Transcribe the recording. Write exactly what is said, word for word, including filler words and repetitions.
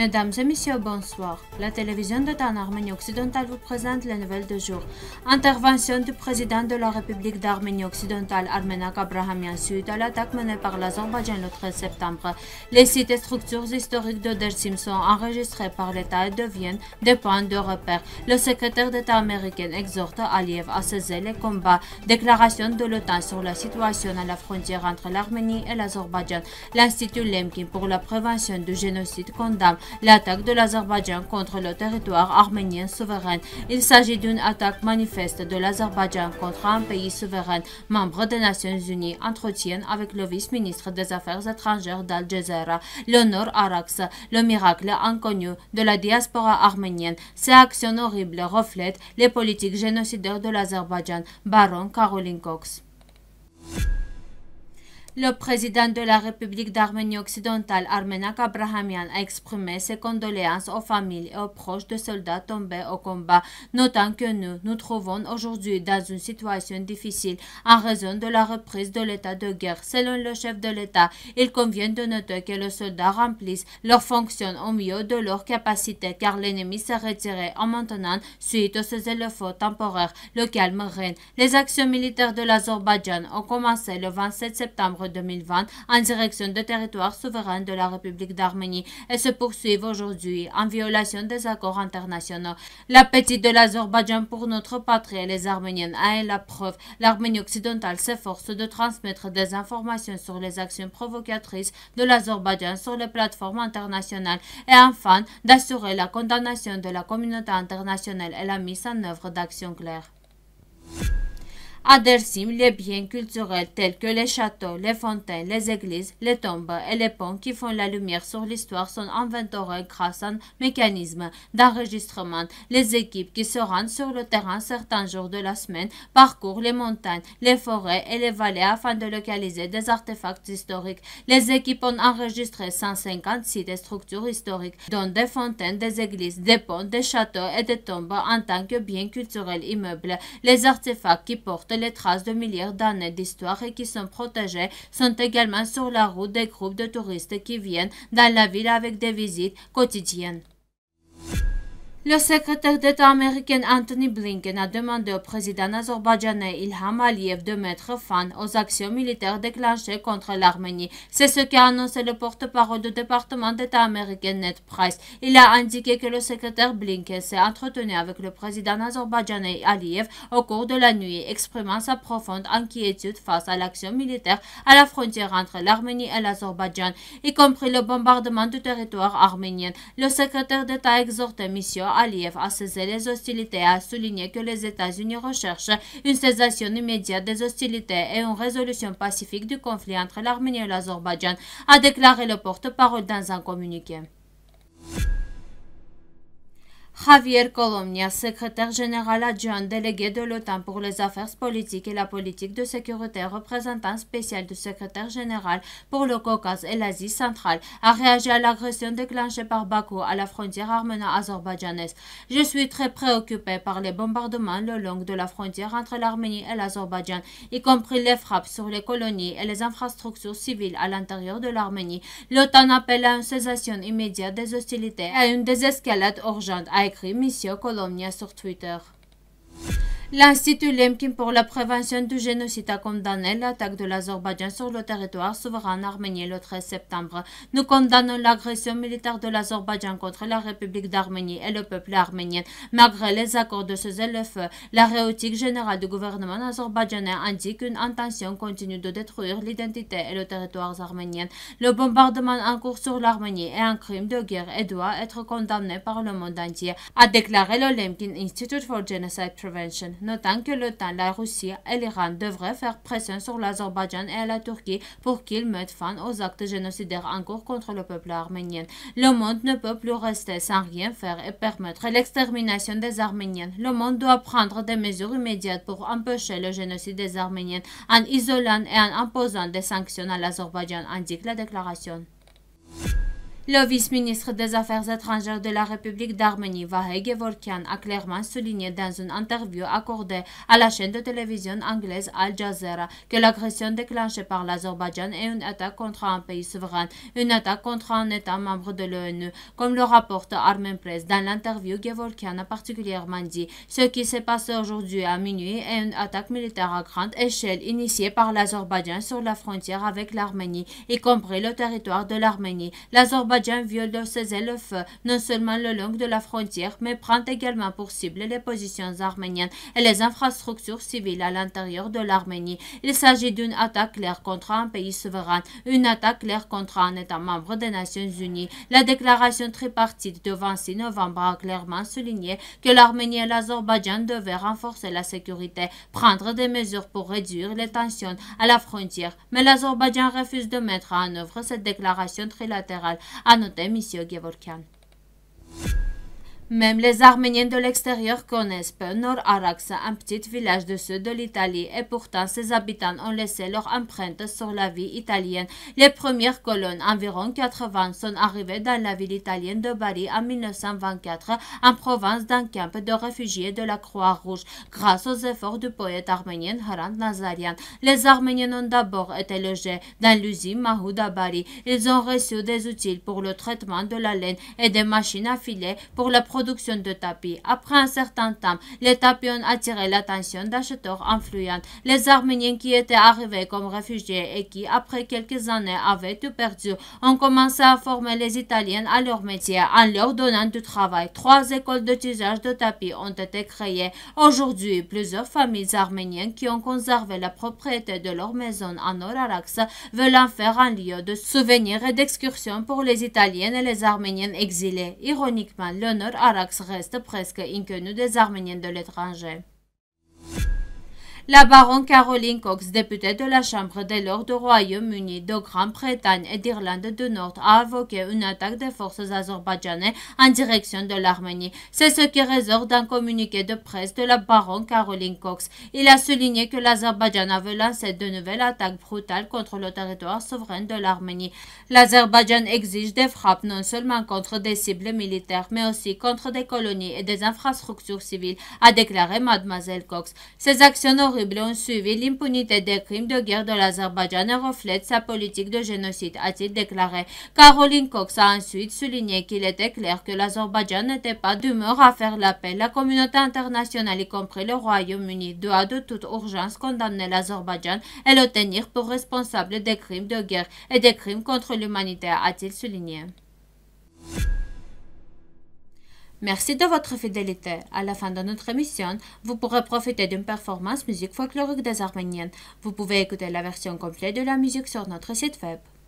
Mesdames et messieurs, bonsoir. La télévision d'OTAN Arménie occidentale vous présente les nouvelles du jour. Intervention du président de la République d'Arménie occidentale, Arménag Aprahamian, suite à l'attaque menée par l'Azerbaïdjan le treize septembre. Les sites et structures historiques de Dersim sont enregistrés par l'État et deviennent des points de repère. Le secrétaire d'État américain exhorte Aliyev à cesser les combats. Déclaration de l'OTAN sur la situation à la frontière entre l'Arménie et l'Azerbaïdjan. L'Institut Lemkin pour la prévention du génocide condamne l'attaque de l'Azerbaïdjan contre le territoire arménien souverain. Il s'agit d'une attaque manifeste de l'Azerbaïdjan contre un pays souverain. Membre des Nations Unies entretient avec le vice-ministre des Affaires étrangères d'Al Jazeera, le Nor Arax, le miracle inconnu de la diaspora arménienne. Ces actions horribles reflètent les politiques génocidaires de l'Azerbaïdjan. Baronne Caroline Cox. Le président de la République d'Arménie occidentale, Arménag Aprahamian, a exprimé ses condoléances aux familles et aux proches de soldats tombés au combat, notant que nous nous trouvons aujourd'hui dans une situation difficile en raison de la reprise de l'état de guerre. Selon le chef de l'État, il convient de noter que les soldats remplissent leurs fonctions au mieux de leurs capacités car l'ennemi s'est retiré en maintenant, suite à ces efforts temporaires, le calme règne. Les actions militaires de l'Azerbaïdjan ont commencé le vingt-sept septembre deux mille vingt en direction des territoires souverains de la République d'Arménie et se poursuivent aujourd'hui en violation des accords internationaux. L'appétit de l'Azerbaïdjan pour notre patrie et les Arméniens a la preuve. L'Arménie occidentale s'efforce de transmettre des informations sur les actions provocatrices de l'Azerbaïdjan sur les plateformes internationales et enfin d'assurer la condamnation de la communauté internationale et la mise en œuvre d'actions claires. À Dersim, les biens culturels tels que les châteaux, les fontaines, les églises, les tombes et les ponts qui font la lumière sur l'histoire sont inventoriés grâce à un mécanisme d'enregistrement. Les équipes qui se rendent sur le terrain certains jours de la semaine parcourent les montagnes, les forêts et les vallées afin de localiser des artefacts historiques. Les équipes ont enregistré cent cinquante sites et structures historiques, dont des fontaines, des églises, des ponts, des châteaux et des tombes en tant que biens culturels immeubles. Les artefacts qui portent les traces de milliards d'années d'histoire et qui sont protégées sont également sur la route des groupes de touristes qui viennent dans la ville avec des visites quotidiennes. Le secrétaire d'État américain Anthony Blinken a demandé au président azerbaïdjanais Ilham Aliyev de mettre fin aux actions militaires déclenchées contre l'Arménie. C'est ce qu'a annoncé le porte-parole du département d'État américain Ned Price. Il a indiqué que le secrétaire Blinken s'est entretenu avec le président azerbaïdjanais Aliyev au cours de la nuit, exprimant sa profonde inquiétude face à l'action militaire à la frontière entre l'Arménie et l'Azerbaïdjan, y compris le bombardement du territoire arménien. Le secrétaire d'État a exhorté Monsieur Aliyev a cessé les hostilités et a souligné que les États-Unis recherchent une cessation immédiate des hostilités et une résolution pacifique du conflit entre l'Arménie et l'Azerbaïdjan, a déclaré le porte-parole dans un communiqué. Xavier Colomina, secrétaire général adjoint délégué de l'OTAN pour les affaires politiques et la politique de sécurité, représentant spécial du secrétaire général pour le Caucase et l'Asie centrale, a réagi à l'agression déclenchée par Bakou à la frontière arméno-azerbaïdjanaise. Je suis très préoccupé par les bombardements le long de la frontière entre l'Arménie et l'Azerbaïdjan, y compris les frappes sur les colonies et les infrastructures civiles à l'intérieur de l'Arménie. L'OTAN appelle à une cessation immédiate des hostilités et à une désescalade urgente, a écrit Monsieur Colomina sur Twitter. L'Institut Lemkin pour la prévention du génocide a condamné l'attaque de l'Azerbaïdjan sur le territoire souverain arménien le treize septembre. Nous condamnons l'agression militaire de l'Azerbaïdjan contre la République d'Arménie et le peuple arménien. Malgré les accords de cessez-le-feu, la réutique générale du gouvernement azerbaïdjanais indique une intention continue de détruire l'identité et le territoire arménien. Le bombardement en cours sur l'Arménie est un crime de guerre et doit être condamné par le monde entier, a déclaré le Lemkin Institute for Genocide Prevention. Notant que l'OTAN, la Russie et l'Iran devraient faire pression sur l'Azerbaïdjan et la Turquie pour qu'ils mettent fin aux actes génocidaires en cours contre le peuple arménien. Le monde ne peut plus rester sans rien faire et permettre l'extermination des Arméniens. Le monde doit prendre des mesures immédiates pour empêcher le génocide des Arméniens en isolant et en imposant des sanctions à l'Azerbaïdjan, indique la déclaration. Le vice-ministre des Affaires étrangères de la République d'Arménie, Vahagn Gevorgyan, a clairement souligné dans une interview accordée à la chaîne de télévision anglaise Al Jazeera que l'agression déclenchée par l'Azerbaïdjan est une attaque contre un pays souverain, une attaque contre un État membre de l'ONU. Comme le rapporte Arménag Press, dans l'interview, Gevorgyan a particulièrement dit « Ce qui s'est passé aujourd'hui à minuit est une attaque militaire à grande échelle initiée par l'Azerbaïdjan sur la frontière avec l'Arménie, y compris le territoire de l'Arménie. L'Azerbaïdjan viole le cessez-le-feu, non seulement le long de la frontière, mais prend également pour cible les positions arméniennes et les infrastructures civiles à l'intérieur de l'Arménie. Il s'agit d'une attaque claire contre un pays souverain, une attaque claire contre un État membre des Nations Unies. La déclaration tripartite de vingt-six novembre a clairement souligné que l'Arménie et l'Azerbaïdjan devaient renforcer la sécurité, prendre des mesures pour réduire les tensions à la frontière, mais l'Azerbaïdjan refuse de mettre en œuvre cette déclaration trilatérale, a noté M. Gevorgyan. Même les Arméniens de l'extérieur connaissent peu Nor Arax, un petit village du sud de l'Italie, et pourtant ses habitants ont laissé leur empreinte sur la vie italienne. Les premières colonnes, environ quatre-vingts, sont arrivées dans la ville italienne de Bari en mille neuf cent vingt-quatre, en province d'un camp de réfugiés de la Croix-Rouge, grâce aux efforts du poète arménien Hrant Nazarian. Les Arméniens ont d'abord été logés dans l'usine Mahoud à Bari. Ils ont reçu des outils pour le traitement de la laine et des machines à filer pour la production production de tapis. Après un certain temps, les tapis ont attiré l'attention d'acheteurs influents. Les Arméniens qui étaient arrivés comme réfugiés et qui, après quelques années, avaient tout perdu, ont commencé à former les Italiens à leur métier en leur donnant du travail. Trois écoles de tisage de tapis ont été créées. Aujourd'hui, plusieurs familles arméniennes qui ont conservé la propriété de leur maison en Nor Arax veulent en faire un lieu de souvenirs et d'excursions pour les Italiens et les Arméniens exilés. Ironiquement, le Nor Arax Arax reste presque inconnu des Arméniens de l'étranger. La baronne Caroline Cox, députée de la Chambre des Lords du Royaume-Uni, de Grande-Bretagne et d'Irlande du Nord, a évoqué une attaque des forces azerbaïdjanaises en direction de l'Arménie. C'est ce qui ressort d'un communiqué de presse de la baronne Caroline Cox. Il a souligné que l'Azerbaïdjan avait lancé de nouvelles attaques brutales contre le territoire souverain de l'Arménie. L'Azerbaïdjan exige des frappes non seulement contre des cibles militaires, mais aussi contre des colonies et des infrastructures civiles, a déclaré Mademoiselle Cox. Ces actions ont suivi l'impunité des crimes de guerre de l'Azerbaïdjan et reflète sa politique de génocide, a-t-il déclaré. Caroline Cox a ensuite souligné qu'il était clair que l'Azerbaïdjan n'était pas d'humeur à faire la paix. La communauté internationale, y compris le Royaume-Uni, doit de toute urgence condamner l'Azerbaïdjan et le tenir pour responsable des crimes de guerre et des crimes contre l'humanité, a-t-il souligné. Merci de votre fidélité. À la fin de notre émission, vous pourrez profiter d'une performance musique folklorique des Arméniennes. Vous pouvez écouter la version complète de la musique sur notre site web.